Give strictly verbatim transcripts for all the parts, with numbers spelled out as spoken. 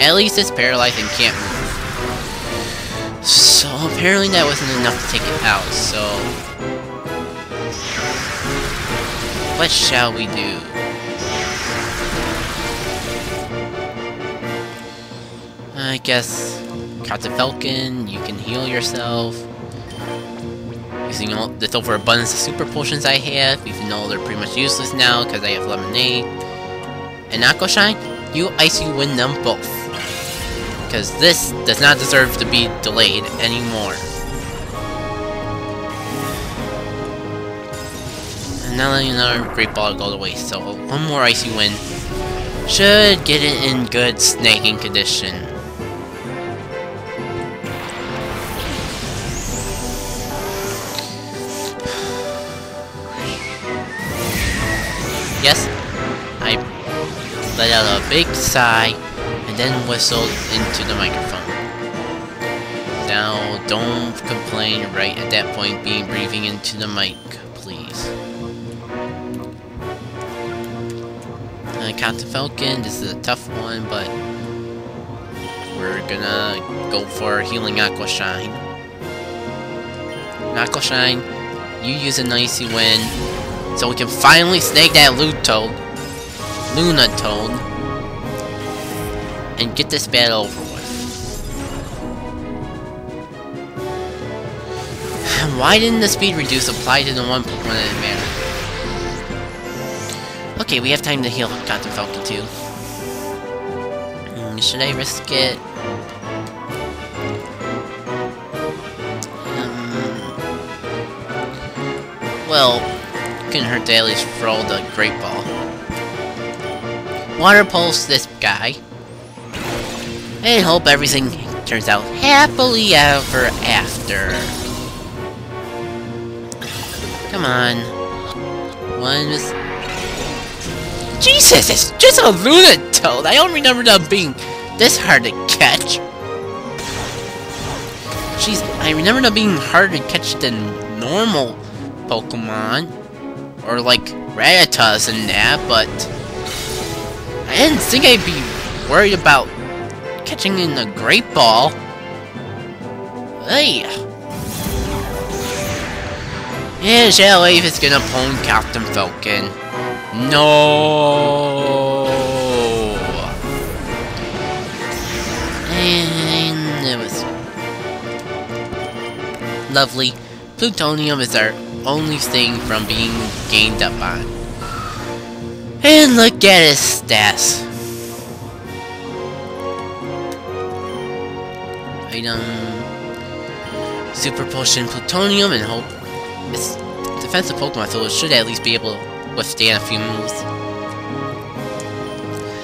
At least it's paralyzed and can't move. So apparently that wasn't enough to take it out, so... what shall we do? I guess... Cotton Falcon, you can heal yourself. Using all this overabundance of super potions I have, even though they're pretty much useless now because I have Lemonade. And Aqua Shine, you icy win them both. Because this does not deserve to be delayed anymore. And now another Great Ball to go to waste, so one more icy win should get it in good snaking condition. Yes, I let out a big sigh and then whistled into the microphone. Now, don't complain right at that point, be breathing into the mic, please. Uh, Captain Falcon, this is a tough one, but we're gonna go for healing Aqua Shine. And Aqua Shine, you use an icy wind. So we can finally snag that loot toad, Luna Tone, and get this battle over with. Why didn't the speed reduce apply to the one Pokemon that mattered? Okay, we have time to heal Cotton Falcon too. Mm, should I risk it? Um, well. Her dailies for all the Great Ball. Water Pulse this guy. And hope everything turns out happily ever after. Come on. One is... Jesus, it's just a Lunatone! I don't remember them being this hard to catch. Jeez, I remember them being harder to catch than normal Pokemon. Or like Rattatas and that, but I didn't think I'd be worried about catching in a Great Ball. Hey, yeah, Shale Wave is gonna pwn Captain Falcon. No, and it was lovely. Plutonium is our only thing from being gained up on. And look at his stats. Item. Super Potion Plutonium and hope it's defensive Pokemon, so it should at least be able to withstand a few moves.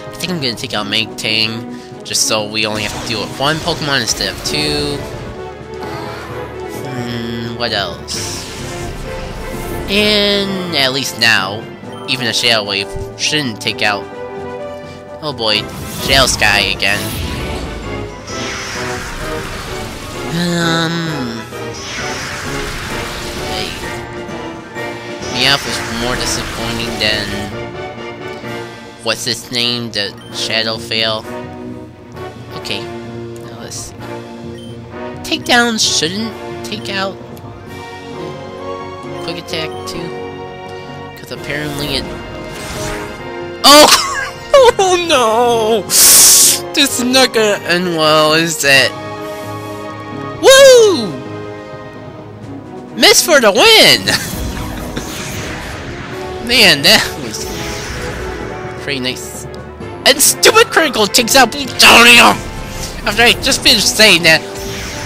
I think I'm gonna take out Mank Tang, just so we only have to deal with one Pokemon instead of two. Hmm, what else? And at least now, even a Shale Wave shouldn't take out... oh boy, Shale Sky again. Um... Hey. Meowth was more disappointing than... what's his name? The Shadow Fail? Okay, now let's see. Takedown shouldn't take out... Quick Attack too, because apparently it. Oh! Oh no! This is not gonna end well, is it? Woo! Miss for the win! Man, that was pretty nice. And stupid Krinkle takes out Plutonium. After I just finished saying that,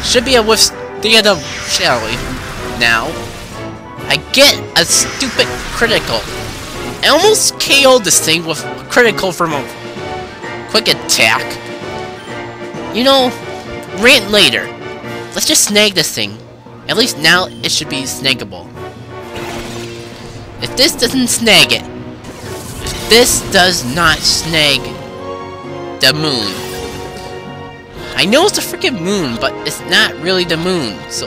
should be a whiff the end of Shall We now. I get a stupid critical. I almost K O'd this thing with a critical from a Quick Attack. You know, rant later. Let's just snag this thing. At least now it should be snaggable. If this doesn't snag it, if this does not snag the moon. I know it's a freaking moon, but it's not really the moon. So,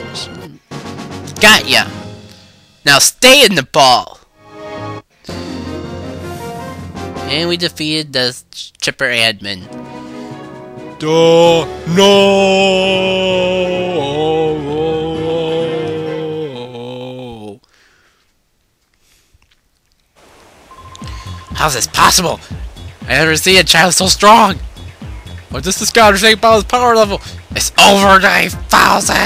got ya. Now stay in the ball! And we defeated the Chipper Admin. Duh, no! How's this possible? I never see a child so strong! What does this guy say about his power level? It's over nine thousand!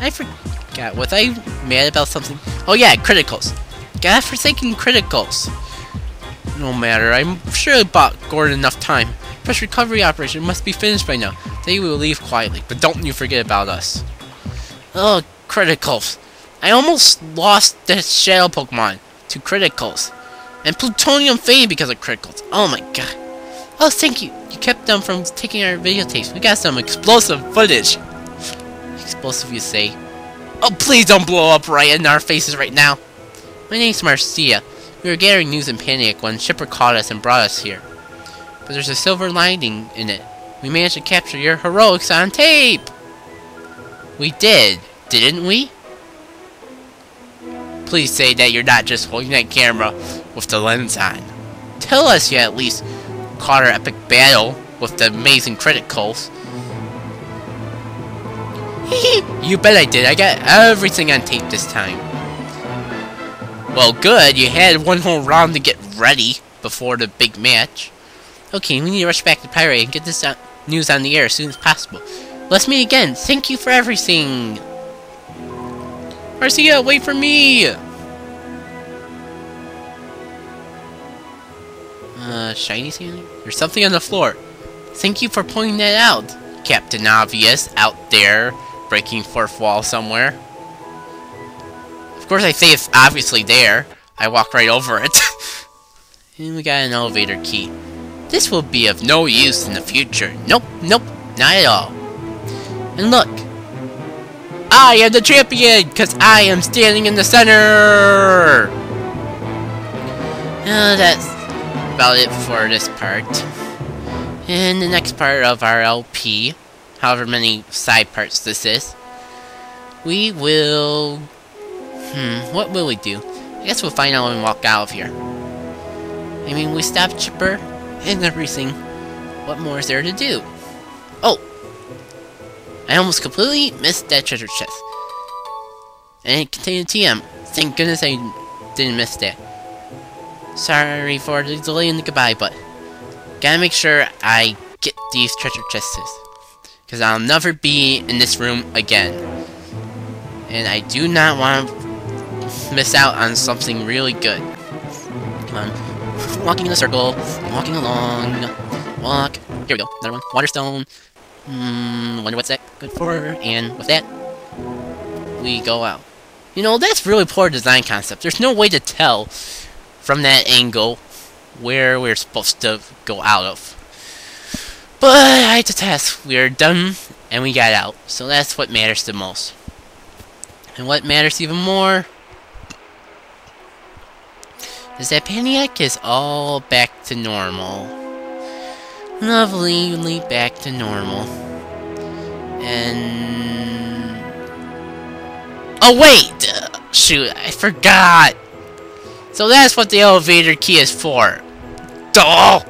I forgot. Was I mad about something? Oh yeah, criticals. God forsaken criticals. No matter, I'm sure it bought Gordon enough time. Fresh recovery operation must be finished by now. They will leave quietly, but don't you forget about us. Oh, criticals. I almost lost this Shadow Pokemon to criticals. And Plutonium faded because of criticals. Oh my god. Oh, thank you. You kept them from taking our videotapes. We got some explosive footage. Explosive, you say? Oh, please don't blow up right in our faces right now. My name's Marcia. We were gathering news in panic when Chipper caught us and brought us here. But there's a silver lining in it. We managed to capture your heroics on tape! We did, didn't we? Please say that you're not just holding that camera with the lens on. Tell us you at least caught our epic battle with the amazing criticals. You bet I did. I got everything on tape this time. Well, good. You had one whole round to get ready before the big match. Okay, we need to rush back to Pirate and get this news on the air as soon as possible. Let's meet again. Thank you for everything. Marcia, wait for me. Uh, Shiny Sand? There's something on the floor. Thank you for pointing that out. Captain Obvious out there, breaking fourth wall somewhere. Of course I say it's obviously there. I walk right over it. And we got an elevator key. This will be of no use in the future. Nope, nope, not at all. And look. I am the champion, because I am standing in the center. Uh, that's about it for this part. In the next part of our L P, however many side parts this is, we will... Hmm, what will we do? I guess we'll find out when we walk out of here. I mean, we stopped Chipper and everything. What more is there to do? Oh! I almost completely missed that treasure chest. And it contained a T M. Thank goodness I didn't miss that. Sorry for the delay in the goodbye, but... gotta make sure I get these treasure chests. Because I'll never be in this room again. And I do not want to miss out on something really good. Come on. Walking in a circle. Walking along. Walk. Here we go. Another one. Waterstone. Hmm. Wonder what's that good for. And with that, we go out. You know, that's really poor design concept. There's no way to tell from that angle where we're supposed to go out of. But I detest. We're done and we got out. So that's what matters the most. And what matters even more is that Paniac is all back to normal. Lovely back to normal. And... oh wait! Uh, shoot, I forgot! So that's what the elevator key is for. Duh!